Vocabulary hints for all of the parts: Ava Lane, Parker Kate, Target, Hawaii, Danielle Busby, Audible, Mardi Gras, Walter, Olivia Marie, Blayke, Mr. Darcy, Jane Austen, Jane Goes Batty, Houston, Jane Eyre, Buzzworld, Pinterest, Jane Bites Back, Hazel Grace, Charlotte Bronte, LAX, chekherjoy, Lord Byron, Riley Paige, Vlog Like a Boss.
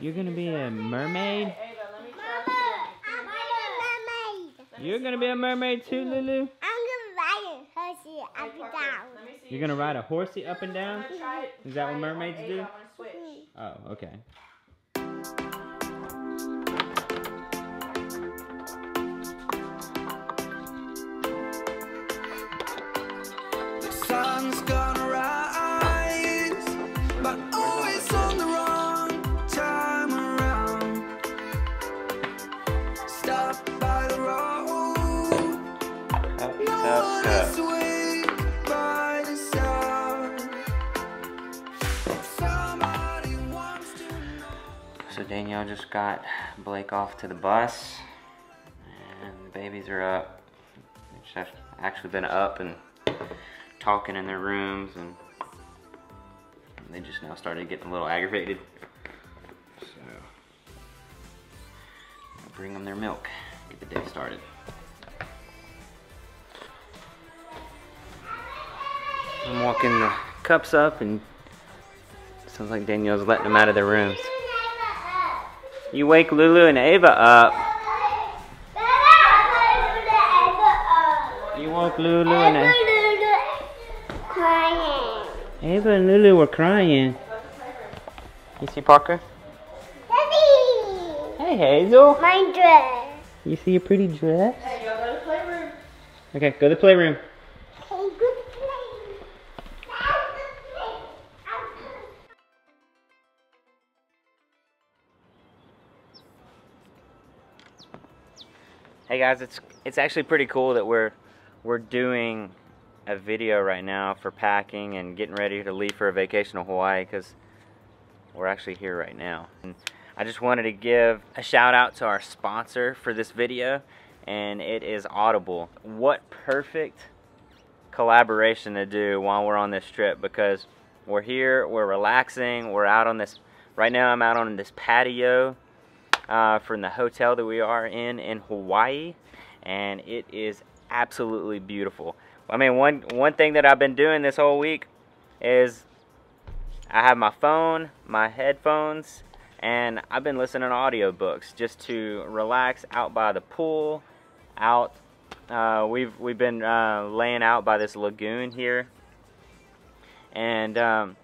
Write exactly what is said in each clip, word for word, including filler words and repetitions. You're gonna be a mermaid? Mama, I'm a mermaid. You're gonna be a mermaid too, Lulu? Up and down. You're gonna ride a horsey up and down? Is that what mermaids do? Oh, okay. The sun's gonna rise, but always on the wrong time around. Stop by the road. No one is awake. So Danielle just got Blayke off to the bus, and the babies are up. They've actually been up and talking in their rooms, and they just now started getting a little aggravated. So, I'll bring them their milk, get the day started. I'm walking the cups up, and it sounds like Danielle's letting them out of their rooms. You wake Lulu and Ava up. You woke Lulu and Ava. Ava and Lulu were crying. You see Parker? Daddy. Hey Hazel. My dress. You see your pretty dress? Hey, go to the playroom. Okay, go to the playroom. Hey guys, it's it's actually pretty cool that we're we're doing a video right now for packing and getting ready to leave for a vacation to Hawaii, because we're actually here right now. And I just wanted to give a shout out to our sponsor for this video, and it is Audible. What perfect collaboration to do while we're on this trip, because we're here, we're relaxing, we're out on this. Right now I'm out on this patio Uh, from the hotel that we are in in Hawaii, and it is absolutely beautiful. I mean, one one thing that I've been doing this whole week is I have my phone, my headphones, and I've been listening to audiobooks just to relax out by the pool. Out, uh, we've we've been uh, laying out by this lagoon here, and um,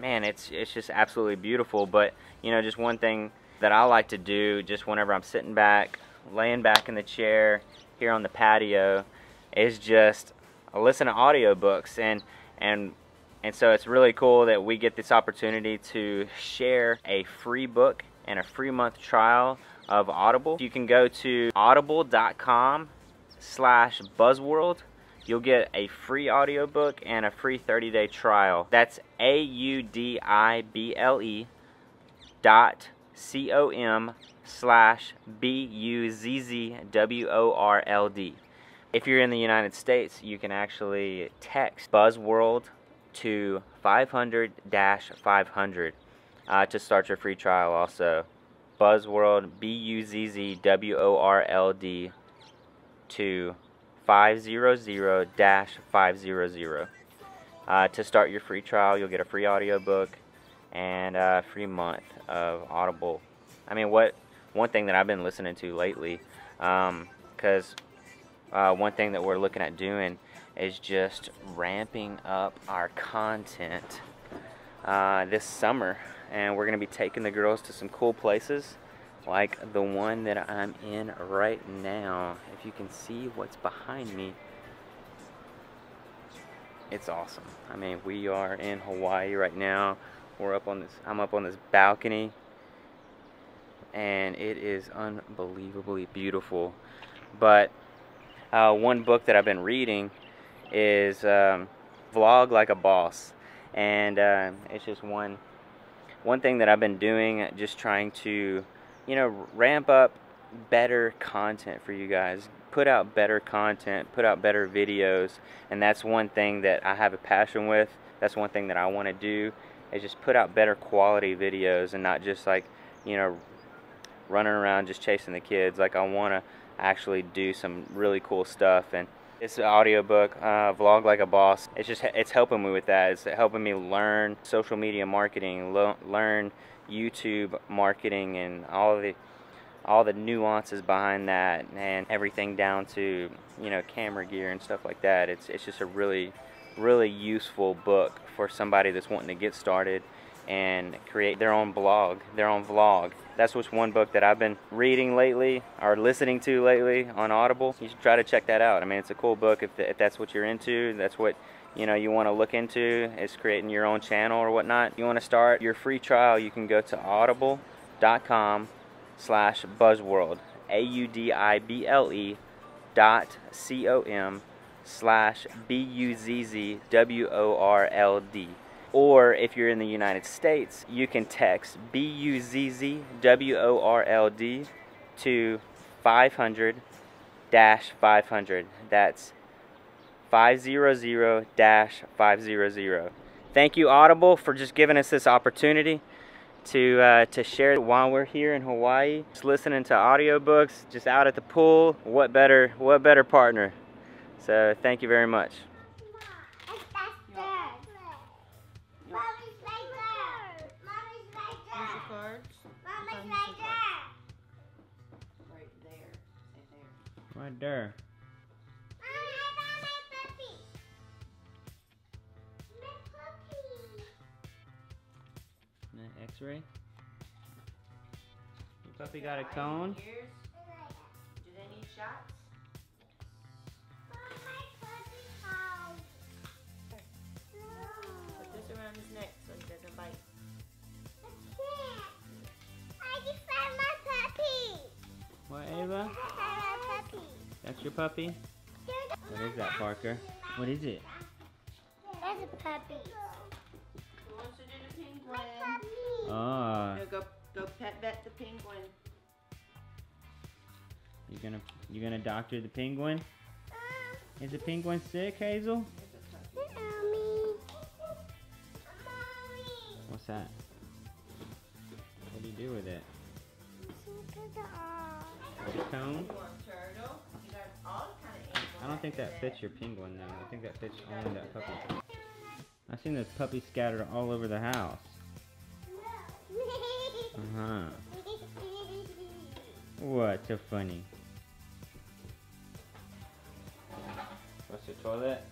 man, it's it's just absolutely beautiful. But you know, just one thing that I like to do just whenever I'm sitting back, laying back in the chair here on the patio, is just listen to audiobooks, and and and so it's really cool that we get this opportunity to share a free book and a free month trial of Audible. You can go to audible dot com slash buzzworld. You'll get a free audiobook and a free thirty day trial. That's A U D I B L E dot C O M slash B U Z Z W O R L D. If you're in the United States, you can actually text Buzzworld to five hundred dash five hundred uh, to start your free trial also. Buzzworld, B U Z Z W O R L D, to five hundred dash five hundred uh, to start your free trial. You'll get a free audiobook and a free month of Audible. I mean, what one thing that I've been listening to lately, um, because uh, one thing that we're looking at doing is just ramping up our content uh, this summer, and we're gonna be taking the girls to some cool places like the one that I'm in right now. If you can see what's behind me, it's awesome. I mean, we are in Hawaii right now. We're up on this, I'm up on this balcony, and it is unbelievably beautiful. But uh, one book that I've been reading is um, Vlog Like a Boss, and uh, it's just one one thing that I've been doing, just trying to, you know, ramp up better content for you guys, put out better content, put out better videos, and that's one thing that I have a passion with. That's one thing that I want to do, is just put out better quality videos, and not just like, you know, running around just chasing the kids. Like, I want to actually do some really cool stuff, and It's an audiobook, uh, Vlog Like a Boss. It's just, it's helping me with that. It's helping me learn social media marketing, learn YouTube marketing, and all the all the nuances behind that, and everything down to, you know, camera gear and stuff like that. It's it's just a really, really useful book for somebody that's wanting to get started and create their own blog, their own vlog. That's what's one book that I've been reading lately, or listening to lately on Audible. You should try to check that out. I mean, it's a cool book if, if that's what you're into, that's what you know you want to look into, is creating your own channel or whatnot. You want to start your free trial, you can go to audible dot com slash buzzworld, A U D I B L E dot C O M slash B U Z Z W O R L D. Or if you're in the United States, you can text B U Z Z W O R L D to five hundred dash five hundred. That's five hundred dash five hundred. Thank you, Audible, for just giving us this opportunity to uh, to share while we're here in Hawaii. Just listening to audiobooks, just out at the pool. What better, what better partner? So thank you very much. Right there. Mommy, I found my puppy. My puppy. An X-ray. Your puppy got a cone. Do they need shots? Put this around his neck so he doesn't bite. I can't. I just found my puppy. What, Ava? That's your puppy? What is that, Parker? What is it? That's a puppy. Who wants to do the penguin? Oh. No, go, go pet vet the penguin. You're gonna, you're gonna doctor the penguin? Uh, is the penguin sick, Hazel? Mommy. Mommy. What's that? What do you do with it? It's a cone? I don't think that fits your penguin though. I think that fits only that puppy. I've seen those puppies scattered all over the house. Uh-huh. What? So funny. What's your toilet?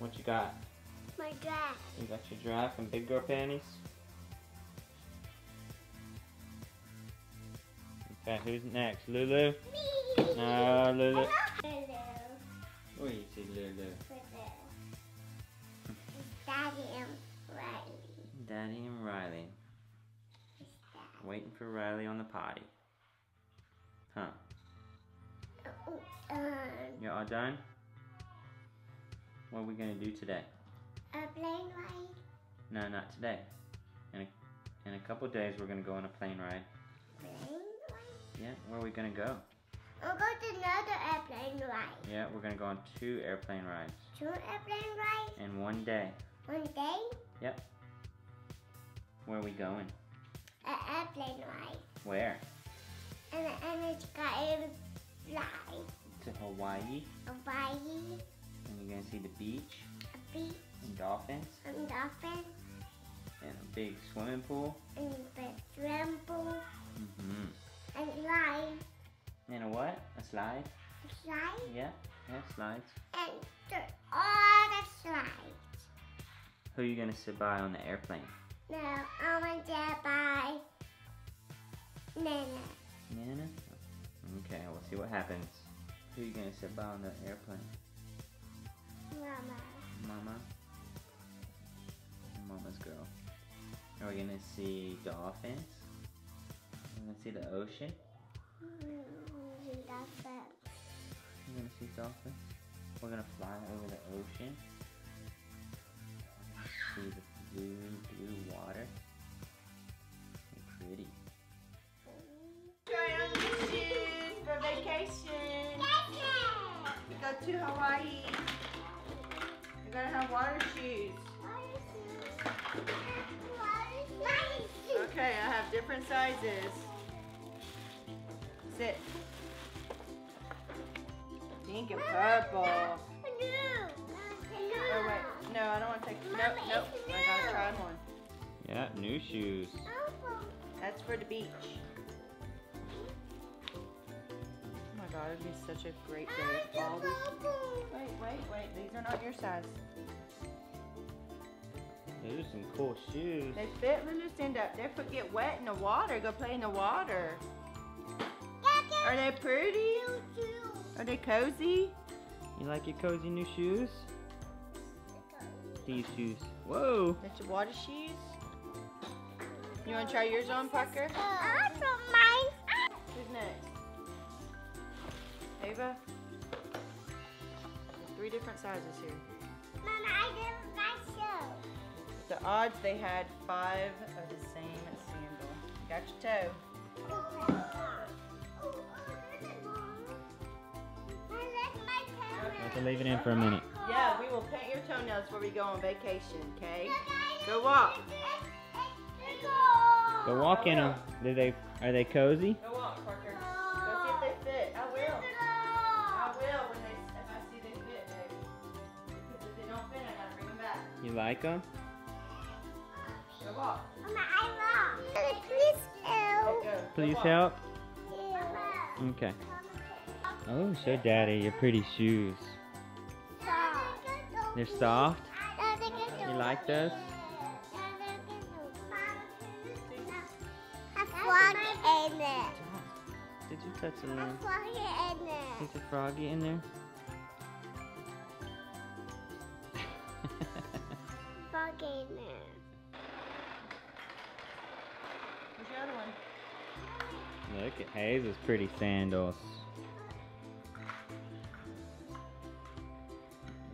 What you got? My giraffe. You got your giraffe and big girl panties? Okay, who's next? Lulu? Me. No, Lulu. Where do you see Lulu? Right there. It's Daddy and Riley. Daddy and Riley. Waiting for Riley on the potty. Huh. Uh, You're all done? What are we going to do today? A plane ride. No, not today. In a, in a couple days we're going to go on a plane ride. Plane ride? Yeah, where are we going to go? We'll go to another airplane ride. Yeah, we're going to go on two airplane rides. Two airplane rides? In one day. One day? Yep. Where are we going? An airplane ride. Where? And, and it's got a fly. To Hawaii? Hawaii. And you're going to see the beach? A beach. And dolphins? And dolphins. And a big swimming pool? And a big swimming pool. Mm-hmm. And lights. And a what? A slide? A slide? Yeah, yeah, slides. And through all the slides. Who are you going to sit by on the airplane? No, I want to sit by Nana. Nana? Okay, we'll see what happens. Who are you going to sit by on the airplane? Mama. Mama? Mama's girl. Are we going to see dolphins? Are we going to see the ocean? You're gonna see dolphins? We're gonna fly over the ocean. See the blue, blue water. They're pretty. Try on your shoes for vacation. We go to Hawaii. You're gonna have water shoes. Okay, I have different sizes. Sit. Pink and purple. Oh wait, no, I don't want to take. Nope, nope. I gotta try them on. Yeah, new shoes. That's for the beach. Oh my god, it'd be such a great day. All these... Wait, wait, wait. These are not your size. These are some cool shoes. They fit loose end up. They could get wet in the water. Go play in the water. Are they pretty? Are they cozy? You like your cozy new shoes? These shoes. Whoa! That's your water shoes. You want to try yours on, Parker? I don't mind. Who's next? Ava? There's three different sizes here. Mama, I didn't buy shoes. The odds they had five of the same sandal. Got your toe. I have to leave it in for a minute. Yeah, we will paint your toenails before we go on vacation, okay? Go walk. Go walk in them. Do they, are they cozy? Go walk, Parker. Go see if they fit. I will. I will when they, if I see they fit, baby. Because if they don't fit, I gotta bring them back. You like them? Go walk. Mama, I walk. Please help. Go. Please help? Okay. Oh, show Daddy your pretty shoes. They're soft? You like those? Froggy in there. Did you touch them? There's a froggy in there. There's a froggy in there? Froggy in there. Where's the other one? Look at Hazel's pretty sandals.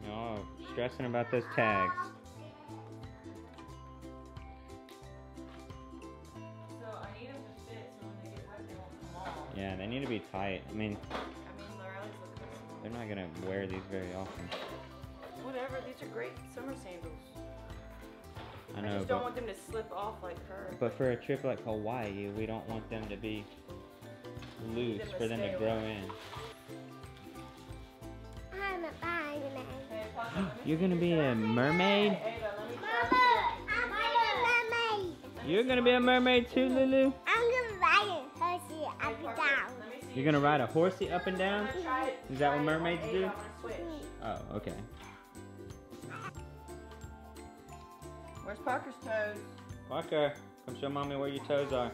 Oh, stressing about those tags. Yeah, they need to be tight. I mean, they're not gonna wear these very often. Whatever, these are great summer sandals. I know. I just don't want them to slip off like her. But for a trip like Hawaii, we don't want them to be loose for them to grow in. I'm a mermaid. You're gonna be a mermaid? Mama, I'm a mermaid. You're gonna be a mermaid too, Lulu? You're gonna ride a horsey up and down? Is that what mermaids do? Oh, okay. Where's Parker's toes? Parker, come show mommy where your toes are.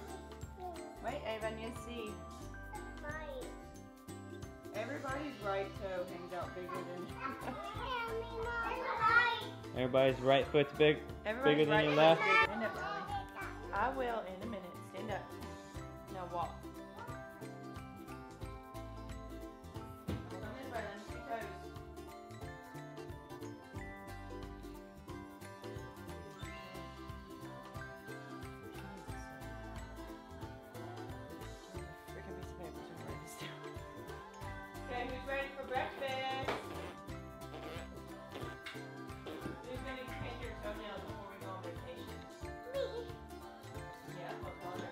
Wait, Ava, I need to see. Everybody's right toe hangs out bigger than. Everybody's right foot's big, bigger than your left. I will in a minute. Stand up. Now walk. Okay, who's ready for breakfast? Who's ready to paint your toenails before we go on vacation? Me. Yeah, what color?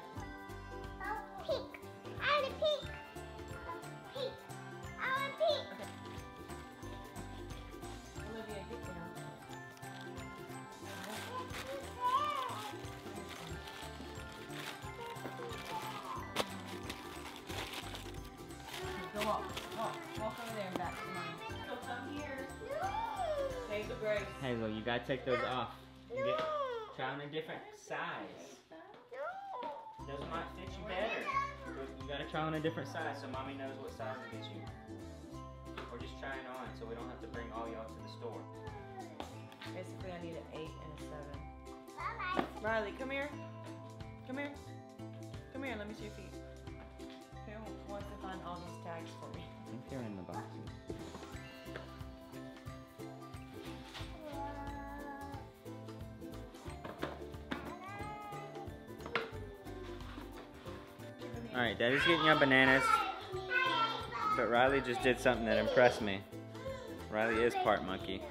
Oh, pink. I want pink. Pink. I want pink. Okay. Olivia, get down. Go walk, walk, walk over there and back. Go come here. No. Hazel Grace. Hazel, you gotta take those off. No. Get, try them in different size. No. Those might fit you better. You gotta try on a different size so mommy knows what size to get you. Or just try it on so we don't have to bring all y'all to the store. Basically, I need an eight and a seven. Bye bye. Riley, come here. Come here. Come here, let me see your feet. Who wants to find all these tags for me? I think they're in the boxes. Alright, Daddy's getting your bananas. But Riley just did something that impressed me. Riley is part monkey.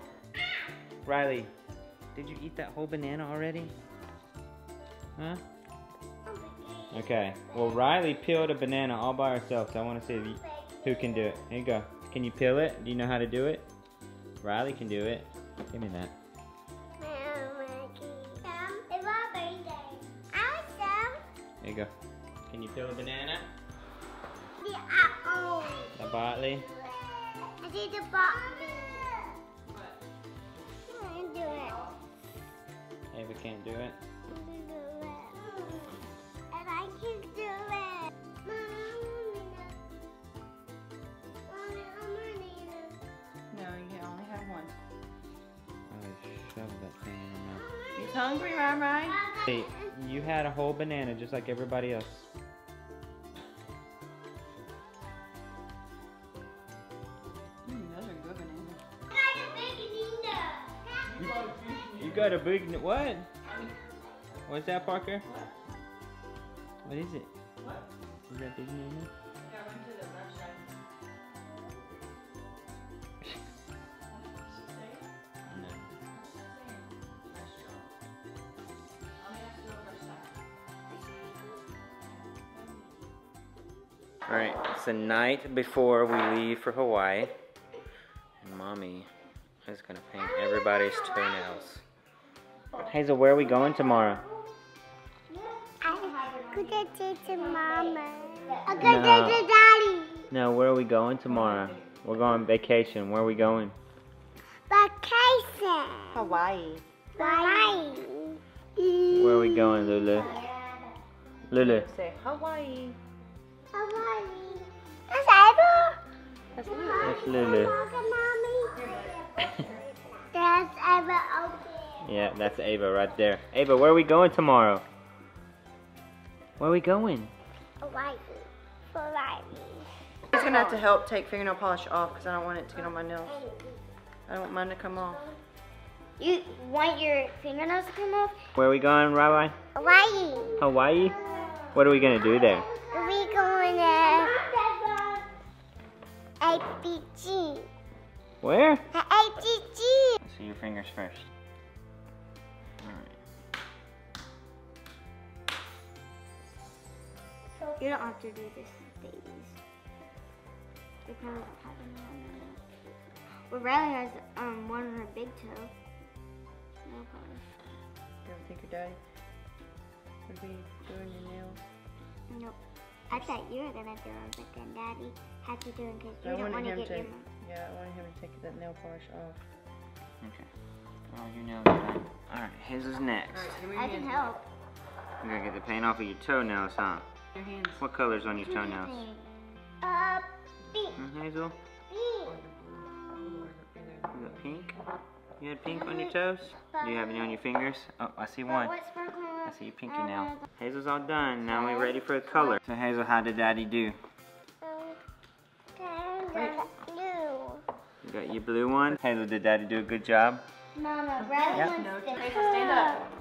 Riley, did you eat that whole banana already? Huh? Okay, well Riley peeled a banana all by herself, so I want to see if you, who can do it. Here you go. Can you peel it? Do you know how to do it? Riley can do it. Give me that. It's our birthday. Awesome. There you go. Can you peel a banana? The apple. The bartley. I did the bartley. What? I can't do it. Ava can't do it. He's hungry, Ryan. Hey, you had a whole banana just like everybody else. Mm, those are good bananas. I got a big banana. You, you got a big what? What's that, Parker? What is it? What? Is that big banana? Yeah, I went to the website. All right, it's the night before we leave for Hawaii. And Mommy is gonna paint everybody's toenails. Hazel, where are we going tomorrow? I'm gonna take to Mama. I'm gonna take to Daddy. No, where are we going tomorrow? We're going on vacation. Where are we going? Vacation. Hawaii. Hawaii. Where are we going, Lulu? Lulu. Say Hawaii. Hawaii. That's Ava. That's Lulu. That's Lulu. That's Ava over there. Yeah, that's Ava right there. Ava, where are we going tomorrow? Where are we going? Hawaii. Hawaii. He's gonna have to help take fingernail polish off because I don't want it to get on my nails. I don't want mine to come off. You want your fingernails to come off? Where are we going, Riley? Hawaii. Hawaii? What are we gonna do there? We're going to A P G. Where? A P G. See your fingers first. Alright. You don't have to do this, babies. They kind of have them on there. Well, Riley has um, one on her big toe. No problem. You ever think your daddy would be doing your nails? Nope. I thought you were gonna do it, but then Daddy had to do it because you didn't want to get to, your mom. Yeah, I wanted him to take that nail polish off. Okay. Well, your nails are done. Alright, Hazel's next. Right, I can help. You're gonna get the paint off of your toenails, huh? Your hands. What color's on your toenails? Uh, pink. Mm, Hazel? Pink. You got pink? You had pink on your toes? Do you have any on your fingers? Oh, I see one. I see your pinky nail. Hazel's all done. Now we're ready for the color. So Hazel, how did Daddy do? Blue. You got your blue one. Hazel, did Daddy do a good job? Mama, Riley yep. wants to Hazel, stand up.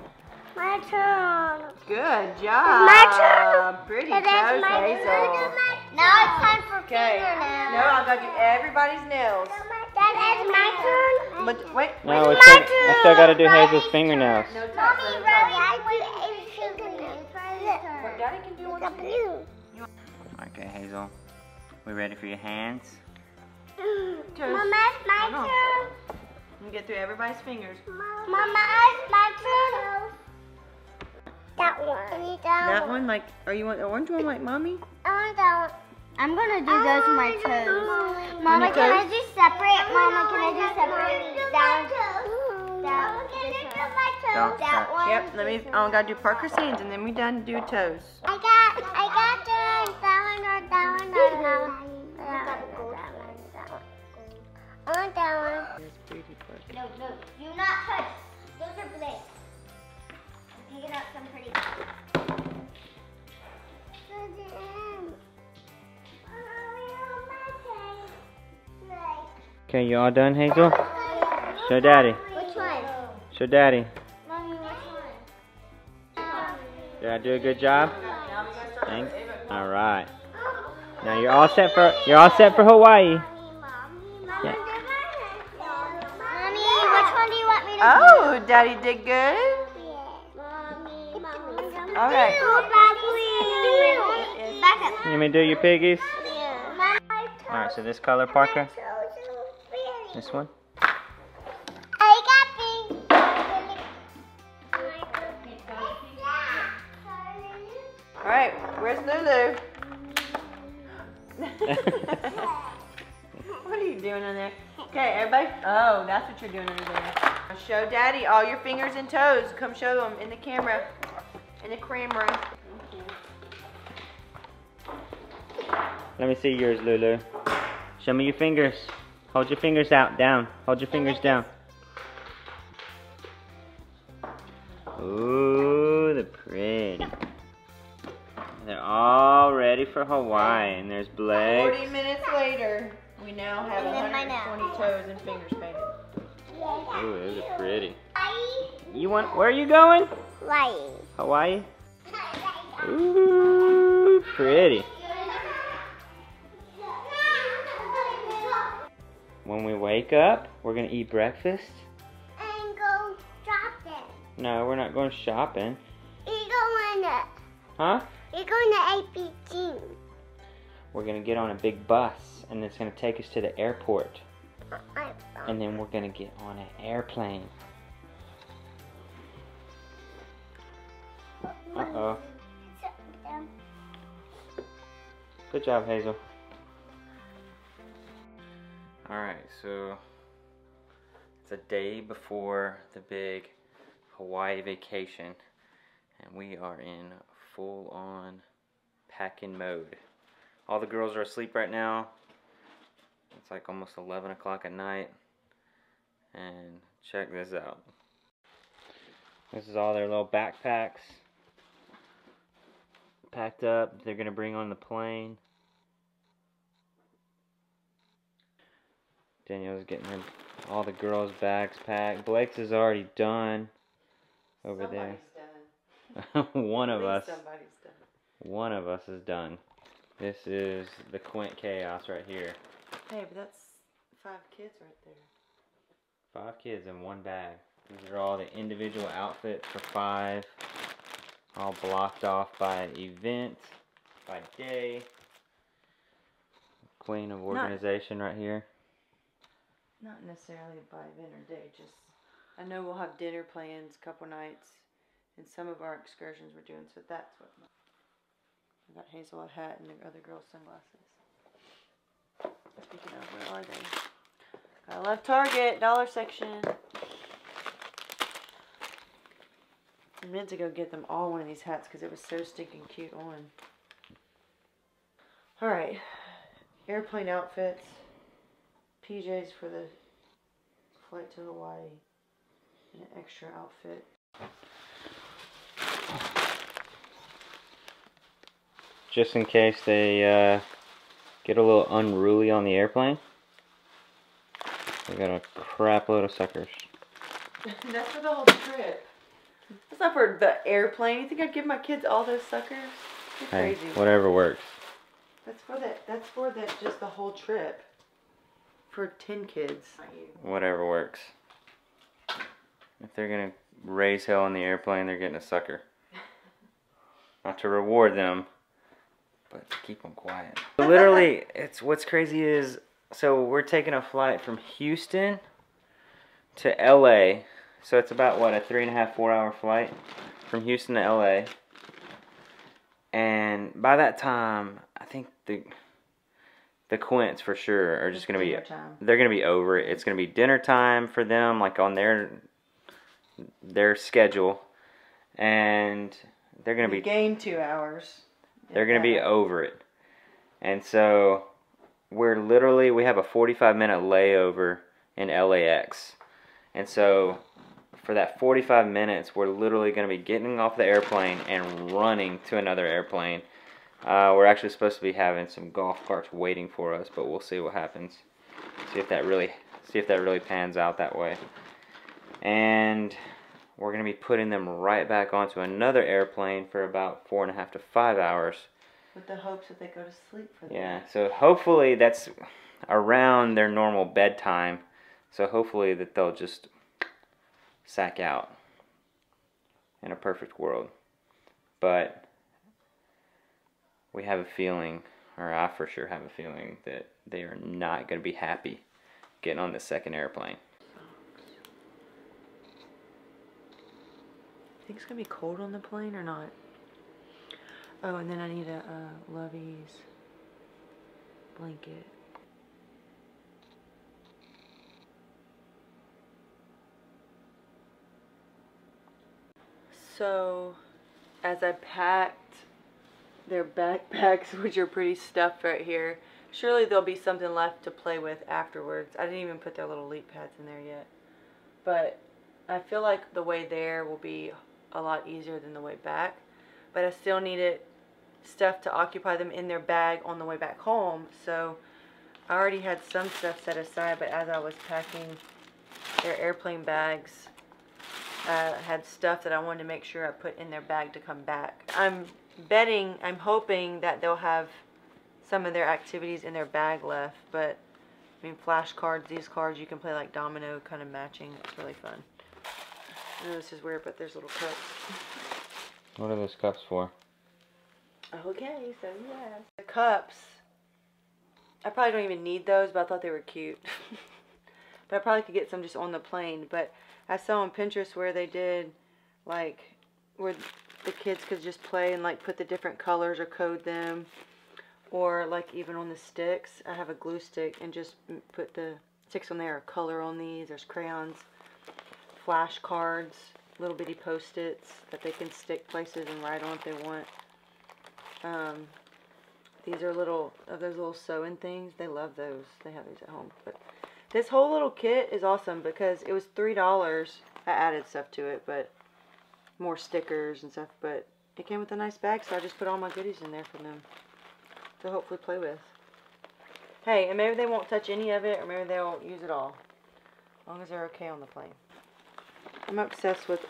My turn. Good job. My turn. Pretty toes, Hazel. Now it's time for fingernails. No, I'm gonna do everybody's nails. That is my turn. But, wait, no, it's my still, turn. I still gotta do Riley's Hazel's fingernails. No, Mommy, Riley, I do Hazel's fingernails. What Daddy can do on blue. Okay, Hazel, we ready for your hands? Mama, it's my no, no. turn. You get through everybody's fingers. Mama, it's my turn. That one. That one, like, are you want the orange one, like Mommy? I want that one. I'm gonna do those with my toes. Mama, can I do separate? Mama, can I do separate? Down, down, down. That one. Yep. Let me. I'm gonna do Parker's hands, and then we done do toes. I got, I got the that one or that one or that one. That one, that one, that one. I want that one. No, no, do not touch. Those are Blayke. I'm picking up some pretty. Okay, you all done, Hazel? Show Daddy. Which one? Show Daddy. Mommy, which one? Did I do a good job? Thanks. All right. Now you're all set for you're all set for Hawaii. Yeah. Mommy, which one do you want me to do? Oh, Daddy did good. All right. You may do your piggies. All right. So this color, Parker. This one? I got All right, where's Lulu? What are you doing in there? Okay, everybody. Oh, that's what you're doing in there. Show Daddy all your fingers and toes. Come show them in the camera, in the cream room. Let me see yours, Lulu. Show me your fingers. Hold your fingers out, down. Hold your fingers down. Ooh, they're pretty. They're all ready for Hawaii, and there's Blayke. forty minutes later, we now have one hundred twenty toes and fingers painted. Ooh, those are pretty. You want, where are you going? Hawaii. Hawaii? Ooh, pretty. When we wake up, we're gonna eat breakfast. And go shopping. No, we're not going shopping. We're going to. Huh? We're going to A P G. We're gonna get on a big bus, and it's gonna take us to the airport. And then we're gonna get on an airplane. Uh oh. Good job, Hazel. Alright, so it's a day before the big Hawaii vacation, and we are in full-on packing mode. All the girls are asleep right now. It's like almost eleven o'clock at night, and check this out. This is all their little backpacks packed up. They're going to bring on the plane. Danielle's getting her, all the girls' bags packed. Blake's is already done over somebody's there. Done. One of us. Somebody's done. One of us is done. This is the Quint chaos right here. Hey, but that's five kids right there. Five kids in one bag. These are all the individual outfits for five. All blocked off by event, by day. Queen of organization. Not right here. Not necessarily by event or day, just, I know we'll have dinner plans, couple nights, and some of our excursions we're doing, so that's what, my, I got Hazel a hat and the other girl's sunglasses. Speaking of, where are they? Gotta love Target, dollar section. I meant to go get them all one of these hats because it was so stinking cute on. Alright, airplane outfits. P Js for the flight to Hawaii, and an extra outfit. Just in case they uh, get a little unruly on the airplane, we got a crap load of suckers. That's for the whole trip. That's not for the airplane. You think I'd give my kids all those suckers? You're hey, crazy. Whatever works. That's for that. That's for that. Just the whole trip. For ten kids. Whatever works. If they're gonna raise hell on the airplane, they're getting a sucker. Not to reward them, but to keep them quiet. Literally, it's what's crazy is, so we're taking a flight from Houston to L A. So it's about, what, a three and a half, four hour flight from Houston to L A. And by that time, I think the... The Quints for sure are just going to be, time. They're going to be over it. It's going to be dinner time for them, like on their their schedule. And they're going to be... game two hours. They're going to be over it. And so we're literally, we have a forty-five minute layover in L A X. And so for that forty-five minutes, we're literally going to be getting off the airplane and running to another airplane. Uh, we're actually supposed to be having some golf carts waiting for us, but we'll see what happens. See if that really, see if that really pans out that way. And we're gonna be putting them right back onto another airplane for about four and a half to five hours. With the hopes that they go to sleep for the night. Yeah. So hopefully that's around their normal bedtime. So hopefully that they'll just sack out in a perfect world, but. We have a feeling, or I for sure have a feeling, that they are not going to be happy getting on the second airplane. You think it's going to be cold on the plane or not? Oh, and then I need a uh, Lovey's blanket. So, as I packed their backpacks, which are pretty stuffed right here, surely there'll be something left to play with afterwards. I didn't even put their little leap pads in there yet. But I feel like the way there will be a lot easier than the way back. But I still needed stuff to occupy them in their bag on the way back home. So I already had some stuff set aside, but as I was packing their airplane bags, I had stuff that I wanted to make sure I put in their bag to come back. I'm betting, I'm hoping that they'll have some of their activities in their bag left, but I mean, flashcards, these cards, you can play like domino kind of matching. It's really fun. I know this is weird, but there's little cups. What are those cups for? Okay, so yeah. The cups, I probably don't even need those, but I thought they were cute. But I probably could get some just on the plane. But I saw on Pinterest where they did, like, where the kids could just play and, like, put the different colors or code them. Or, like, even on the sticks. I have a glue stick and just put the sticks on there or color on these. There's crayons, flashcards, little bitty post-its that they can stick places and write on if they want. Um, these are little, of those little sewing things. They love those. They have these at home. But this whole little kit is awesome because it was three dollars. I added stuff to it, but more stickers and stuff. But it came with a nice bag, so I just put all my goodies in there for them to hopefully play with. Hey, and maybe they won't touch any of it, or maybe they'll use it all. As long as they're okay on the plane. I'm obsessed with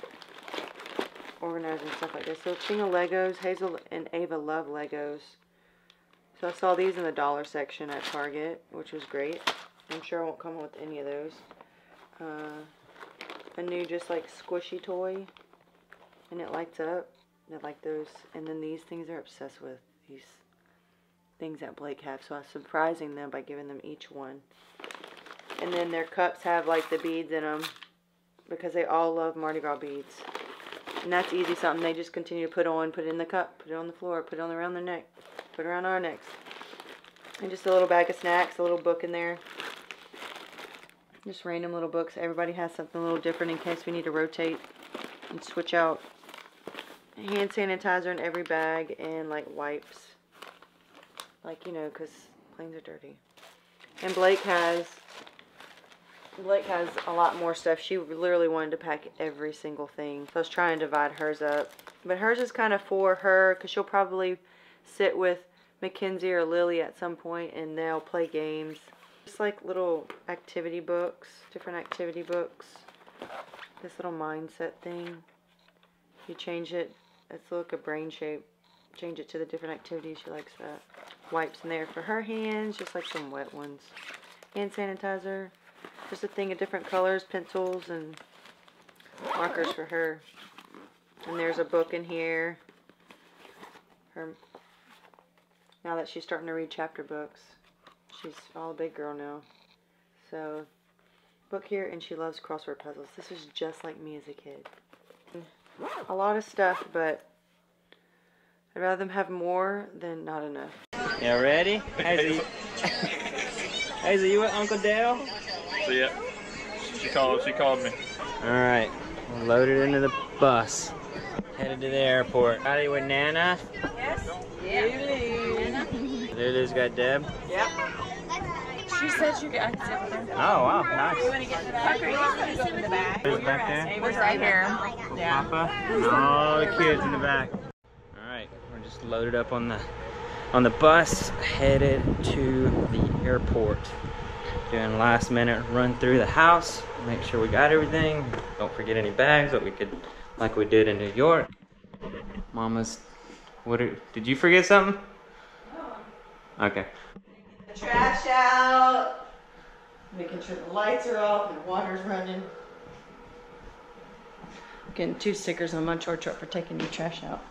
organizing stuff like this. So, speaking of Legos, Hazel and Ava love Legos. So I saw these in the dollar section at Target, which was great. I'm sure I won't come with any of those. Uh, a new just like squishy toy, and it lights up. I like those. And then these things are obsessed with these things that Blayke have. So I was surprising them by giving them each one. And then their cups have like the beads in them because they all love Mardi Gras beads. And that's easy, something they just continue to put on, put it in the cup, put it on the floor, put it on around their neck, put it around our necks. And just a little bag of snacks, a little book in there. Just random little books. Everybody has something a little different in case we need to rotate and switch out. Hand sanitizer in every bag and like wipes. Like, you know, because planes are dirty. And Blayke has, Blayke has a lot more stuff. She literally wanted to pack every single thing. So I was trying to divide hers up. But hers is kind of for her because she'll probably sit with Mackenzie or Lily at some point and they'll play games. Just like little activity books, different activity books. This little mindset thing. You change it, it's like a brain shape. Change it to the different activities. She likes that. Wipes in there for her hands, just like some wet ones. Hand sanitizer, just a thing of different colors, pencils and markers for her. And there's a book in here. Her, now that she's starting to read chapter books, she's all a big girl now. So, book here, and she loves crossword puzzles. This is just like me as a kid. A lot of stuff, but I'd rather them have more than not enough. You ready? Hazel, Hazel, you with Uncle Dale? See ya. She called, she called me. Alright, loaded into the bus. Headed to the airport. Riley with Nana? Yes. Yeah. Lulu. Lulu's got Deb? Yep. She said you got Deb. Oh, wow, nice. You want to get to that? Go in the back. Who's back there? We're right here. Yeah. Papa? All the kids in the back. Alright, we're just loaded up on the on the bus headed to the airport. Doing last minute run through the house, make sure we got everything, don't forget any bags that we could, like we did in New York. Mama's, what are, did you forget something? No. Okay. The trash out, making sure the lights are off and the water's running. Getting two stickers on my chore truck for taking your trash out.